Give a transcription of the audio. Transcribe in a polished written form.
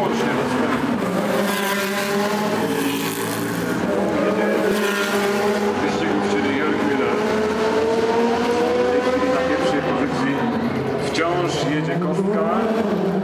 wyłącznie rozwój. Jedzie kostka.